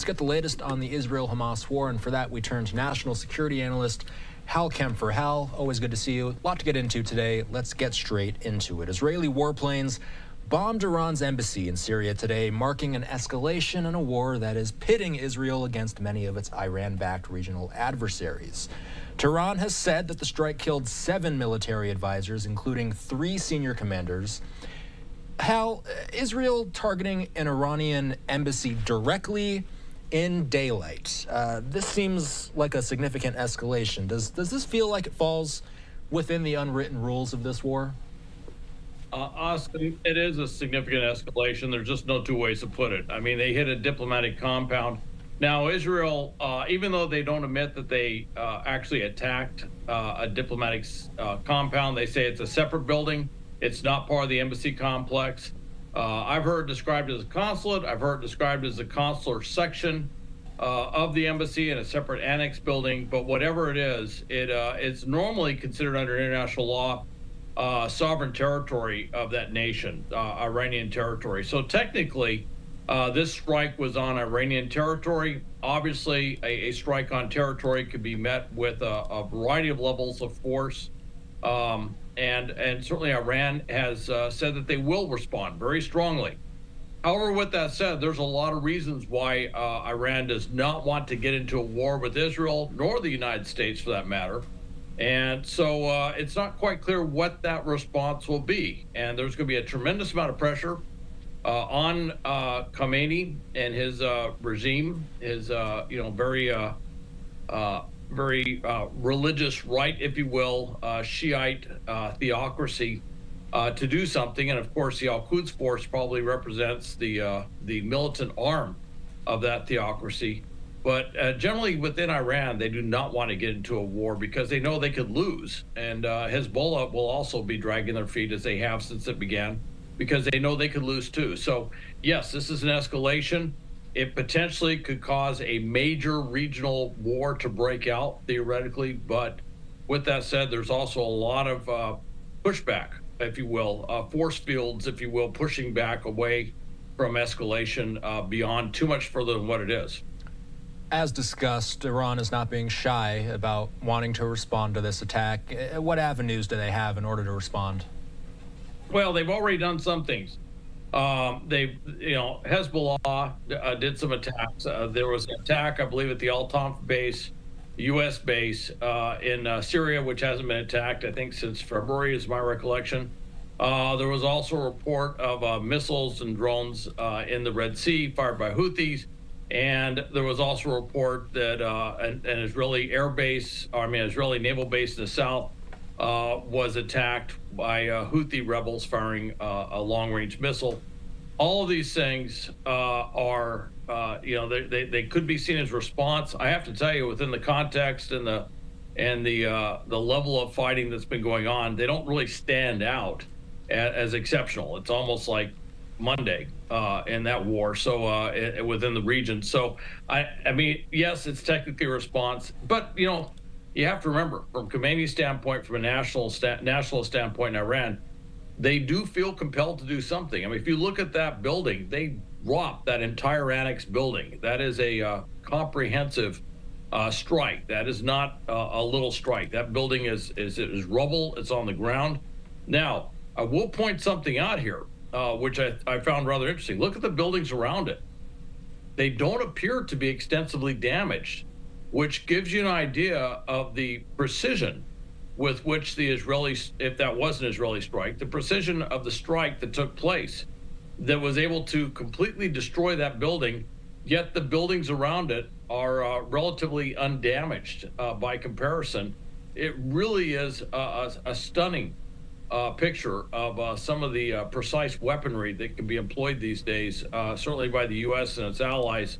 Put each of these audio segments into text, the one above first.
Let's get the latest on the Israel-Hamas war, and for that we turn to national security analyst Hal Kempfer. Hal, always good to see you. A lot to get into today. Let's get straight into it. Israeli warplanes bombed Iran's embassy in Syria today, marking an escalation in a war that is pitting Israel against many of its Iran-backed regional adversaries. Tehran has said that the strike killed 7 military advisors, including 3 senior commanders. Hal, Israel targeting an Iranian embassy directly in daylight. This seems like a significant escalation. Does this feel like it falls within the unwritten rules of this war? Austin, it is a significant escalation. There's just no two ways to put it. I mean, they hit a diplomatic compound. Now, Israel, even though they don't admit that they actually attacked a diplomatic compound, they say it's a separate building. It's not part of the embassy complex. I've heard described as a consulate. I've heard described as a consular section of the embassy in a separate annex building. But whatever it is, it's normally considered under international law sovereign territory of that nation, Iranian territory. So technically, this strike was on Iranian territory. Obviously, a strike on territory could be met with a variety of levels of force. And certainly Iran has said that they will respond very strongly. However, with that said, there's a lot of reasons why Iran does not want to get into a war with Israel, nor the United States for that matter. And so it's not quite clear what that response will be. And there's going to be a tremendous amount of pressure on Khamenei and his regime, his very religious right, if you will, Shiite theocracy, to do something. And of course, the Al Quds force probably represents the militant arm of that theocracy. But generally within Iran, they do not want to get into a war because they know they could lose. And Hezbollah will also be dragging their feet as they have since it began, because they know they could lose too. So yes, this is an escalation. It potentially could cause a major regional war to break out, theoretically. But with that said, there's also a lot of pushback, if you will, force fields, if you will, pushing back away from escalation beyond too much further than what it is. As discussed, Iran is not being shy about wanting to respond to this attack. What avenues do they have in order to respond? Well, they've already done some things. Hezbollah did some attacks. There was an attack, I believe, at the Al-Tanf base, U.S. base in Syria, which hasn't been attacked, I think, since February is my recollection. There was also a report of missiles and drones in the Red Sea fired by Houthis. And there was also a report that an Israeli air base, Israeli naval base in the south, was attacked by Houthi rebels firing a long-range missile. All of these things are, they could be seen as response. I have to tell you, within the context and the level of fighting that's been going on, they don't really stand out as exceptional. It's almost like Monday in that war, so within the region. So, I mean, yes, it's technically a response, but, you have to remember, from Khamenei's standpoint, from a nationalist standpoint in Iran, they do feel compelled to do something. I mean, if you look at that building, they dropped that entire annex building. That is a comprehensive strike. That is not a little strike. That building is rubble. It's on the ground. Now, I will point something out here, which I found rather interesting. Look at the buildings around it. They don't appear to be extensively damaged, which gives you an idea of the precision with which the Israelis, if that was an Israeli strike, the precision of the strike that took place that was able to completely destroy that building, yet the buildings around it are relatively undamaged by comparison. It really is a stunning picture of some of the precise weaponry that can be employed these days, certainly by the U.S. and its allies.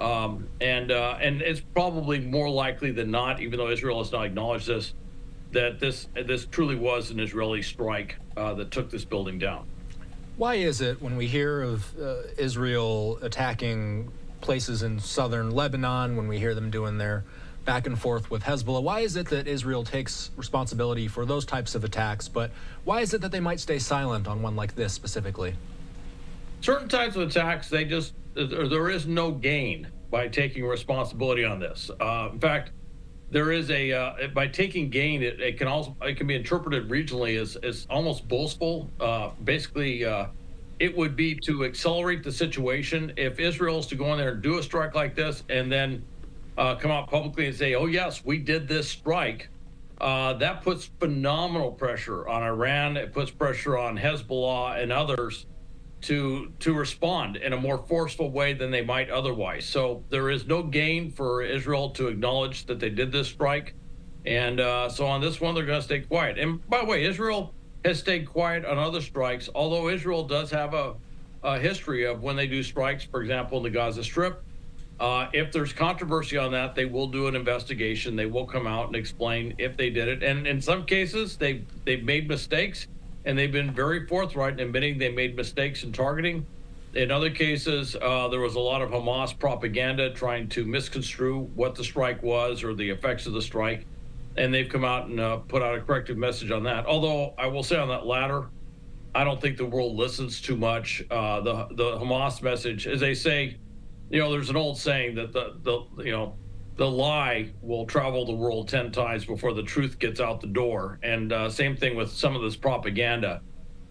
And it's probably more likely than not, even though Israel has not acknowledged this, that this truly was an Israeli strike that took this building down. Why is it when we hear of Israel attacking places in southern Lebanon, when we hear them doing their back and forth with Hezbollah, why is it that Israel takes responsibility for those types of attacks, but why is it that they might stay silent on one like this specifically? Certain types of attacks, there is no gain by taking responsibility on this. In fact, there is a by taking gain, it can also, it can be interpreted regionally as almost boastful. Basically, it would be to accelerate the situation if Israel is to go in there and do a strike like this, and then come out publicly and say, "Oh yes, we did this strike." That puts phenomenal pressure on Iran. It puts pressure on Hezbollah and others to respond in a more forceful way than they might otherwise. So there is no gain for Israel to acknowledge that they did this strike. And so on this one, they're going to stay quiet. And by the way, Israel has stayed quiet on other strikes, although Israel does have a history of when they do strikes, for example, in the Gaza Strip. If there's controversy on that, they will do an investigation. They will come out and explain if they did it. And in some cases, they've made mistakes, and they've been very forthright in admitting they made mistakes in targeting. In other cases, there was a lot of Hamas propaganda trying to misconstrue what the strike was or the effects of the strike. And they've come out and put out a corrective message on that. Although I will say on that latter, I don't think the world listens too much. The Hamas message, as they say, you know, there's an old saying that the lie will travel the world 10 times before the truth gets out the door. And same thing with some of this propaganda.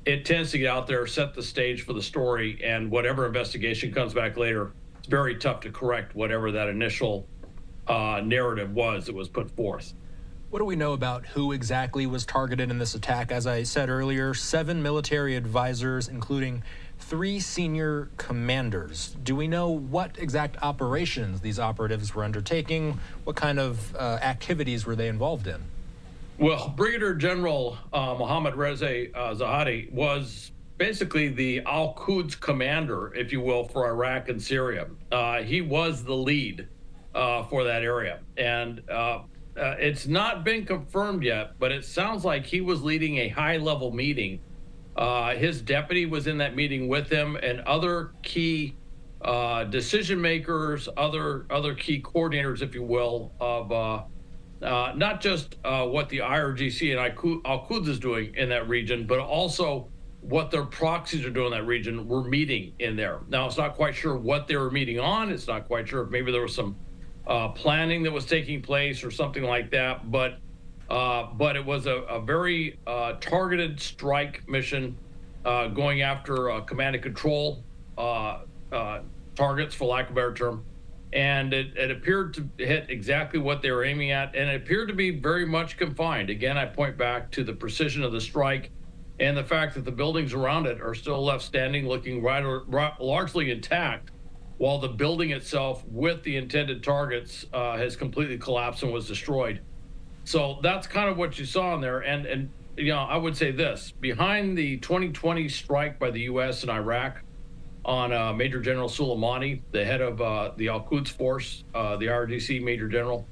It tends to get out there, set the stage for the story, and whatever investigation comes back later, it's very tough to correct whatever that initial narrative was that was put forth. What do we know about who exactly was targeted in this attack? As I said earlier, 7 military advisors, including 3 senior commanders. Do we know what exact operations these operatives were undertaking? What kind of activities were they involved in? Well, Brigadier General Mohammed Reza Zahedi was basically the Al Quds commander, if you will, for Iraq and Syria. He was the lead for that area. And it's not been confirmed yet, but it sounds like he was leading a high-level meeting. His deputy was in that meeting with him, and other key decision makers, other key coordinators, if you will, of not just what the IRGC and Al Quds is doing in that region, but also what their proxies are doing in that region were meeting in there. Now, it's not quite sure what they were meeting on. It's not quite sure if maybe there was some planning that was taking place or something like that, but it was a very targeted strike mission going after command and control targets, for lack of a better term, and it appeared to hit exactly what they were aiming at, and it appeared to be very much confined. Again, I point back to the precision of the strike and the fact that the buildings around it are still left standing, looking right, largely intact, while the building itself with the intended targets has completely collapsed and was destroyed. So that's kind of what you saw in there. And you know, I would say this, behind the 2020 strike by the US and Iraq on Major General Soleimani, the head of the Al-Quds force, the IRGC Major General,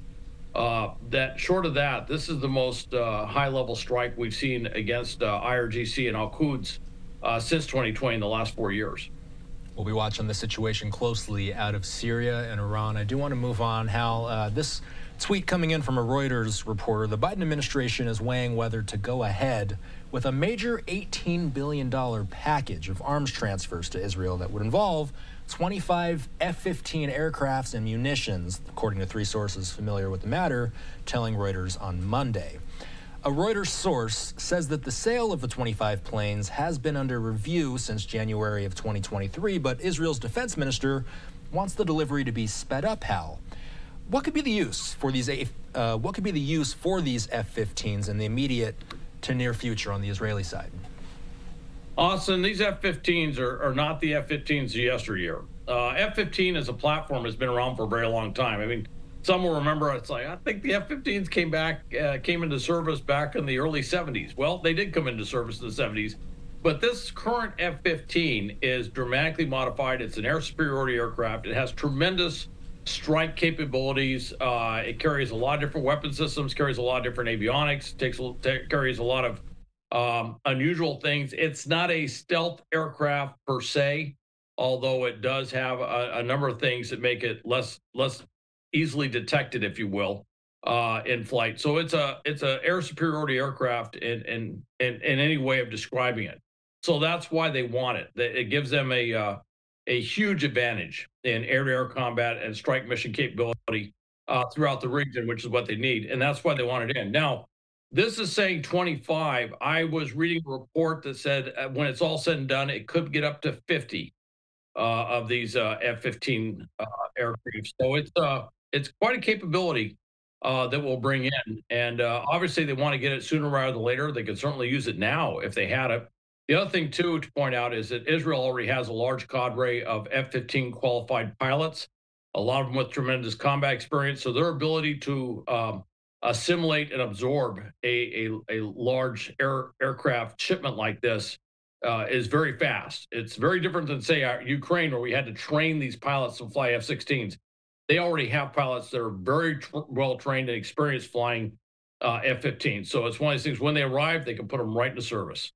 that short of that, this is the most high level strike we've seen against IRGC and Al-Quds since 2020, in the last 4 years. We'll be watching the situation closely out of Syria and Iran. I do want to move on, Hal. This tweet coming in from a Reuters reporter: the Biden administration is weighing whether to go ahead with a major $18 billion package of arms transfers to Israel that would involve 25 F-15 aircrafts and munitions, according to 3 sources familiar with the matter, telling Reuters on Monday. A Reuters source says that the sale of the 25 planes has been under review since January of 2023, but Israel's defense minister wants the delivery to be sped up. Hal, what could be the use for these F-15s in the immediate to near future on the Israeli side? Austin, these F-15s are not the F-15s of yesteryear. F-15 as a platform has been around for a very long time. I mean, some will remember, it's like, I think the F-15s came into service back in the early 70s. Well, they did come into service in the 70s, but this current F-15 is dramatically modified. It's an air superiority aircraft. It has tremendous strike capabilities. It carries a lot of different weapon systems, carries a lot of different avionics, carries a lot of unusual things. It's not a stealth aircraft per se, although it does have a number of things that make it less easily detected, if you will, in flight. So it's a air superiority aircraft in any way of describing it. So that's why they want it. It gives them a a huge advantage in air-to-air combat and strike mission capability throughout the region, which is what they need. And that's why they want it in. Now, this is saying 25. I was reading a report that said when it's all said and done, it could get up to 50 of these F-15 aircraft. So it's quite a capability that we'll bring in. And obviously, they want to get it sooner rather than later. They could certainly use it now if they had it. The other thing, too, to point out is that Israel already has a large cadre of F-15 qualified pilots, a lot of them with tremendous combat experience. So their ability to assimilate and absorb a large aircraft shipment like this is very fast. It's very different than, say, Ukraine, where we had to train these pilots to fly F-16s. They already have pilots that are very well-trained and experienced flying F-15s. So it's one of these things, when they arrive, they can put them right into service.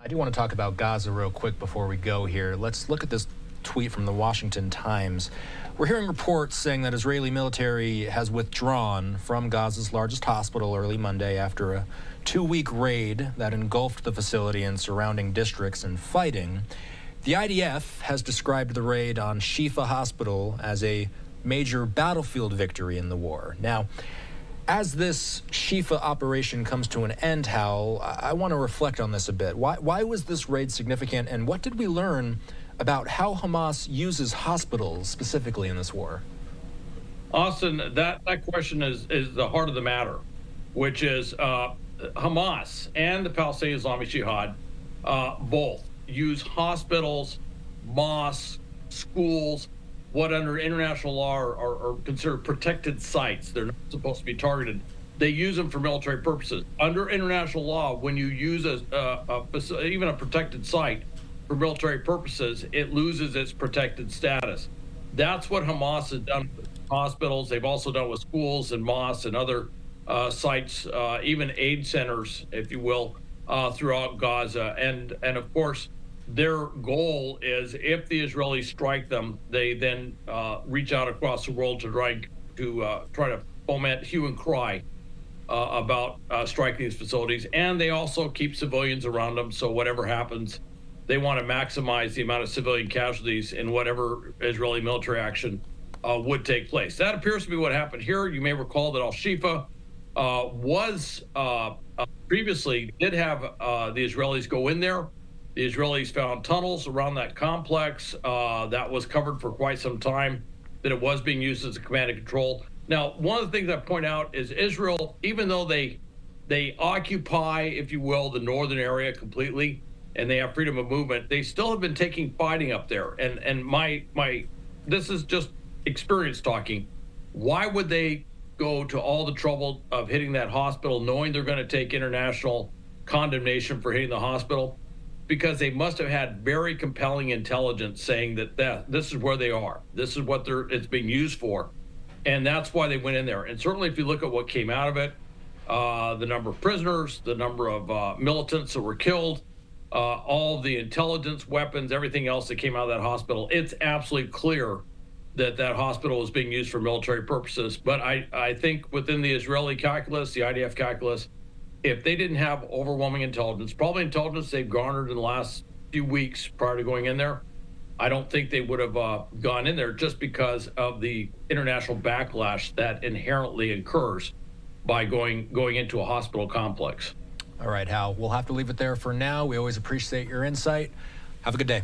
I do want to talk about Gaza real quick before we go here. Let's look at this tweet from the Washington Times. We're hearing reports saying that Israeli military has withdrawn from Gaza's largest hospital early Monday after a two-week raid that engulfed the facility and surrounding districts in fighting. The IDF has described the raid on Shifa Hospital as a major battlefield victory in the war. Now, as this Shifa operation comes to an end, Hal, I want to reflect on this a bit. Why was this raid significant, and what did we learn about how Hamas uses hospitals specifically in this war? Austin, that question is the heart of the matter, which is Hamas and the Palestinian Islamic Jihad both use hospitals, mosques, schools, what under international law are considered protected sites. They're not supposed to be targeted. They use them for military purposes. Under international law, when you use even a protected site for military purposes, it loses its protected status. That's what Hamas has done with hospitals. They've also done with schools and mosques and other sites, even aid centers, if you will, throughout Gaza. And of course, their goal is, if the Israelis strike them, they then reach out across the world to try to foment hue and cry about striking these facilities. And they also keep civilians around them, so whatever happens, they want to maximize the amount of civilian casualties in whatever Israeli military action would take place. That appears to be what happened here. You may recall that Al-Shifa previously did have the Israelis go in there. The Israelis found tunnels around that complex that was covered for quite some time, that it was being used as a command and control. Now, one of the things I point out is Israel, even though they occupy, if you will, the northern area completely, and they have freedom of movement, they still have been taking fighting up there. And my this is just experience talking. Why would they go to all the trouble of hitting that hospital, knowing they're going to take international condemnation for hitting the hospital? Because they must have had very compelling intelligence saying that this is where they are. This is what it's being used for. And that's why they went in there. And certainly if you look at what came out of it, the number of prisoners, the number of militants that were killed, all the intelligence, weapons, everything else that came out of that hospital, it's absolutely clear that that hospital was being used for military purposes. But I think within the Israeli calculus, the IDF calculus, if they didn't have overwhelming intelligence, probably intelligence they've garnered in the last few weeks prior to going in there, I don't think they would have gone in there, just because of the international backlash that inherently occurs by going into a hospital complex. All right, Hal, we'll have to leave it there for now. We always appreciate your insight. Have a good day.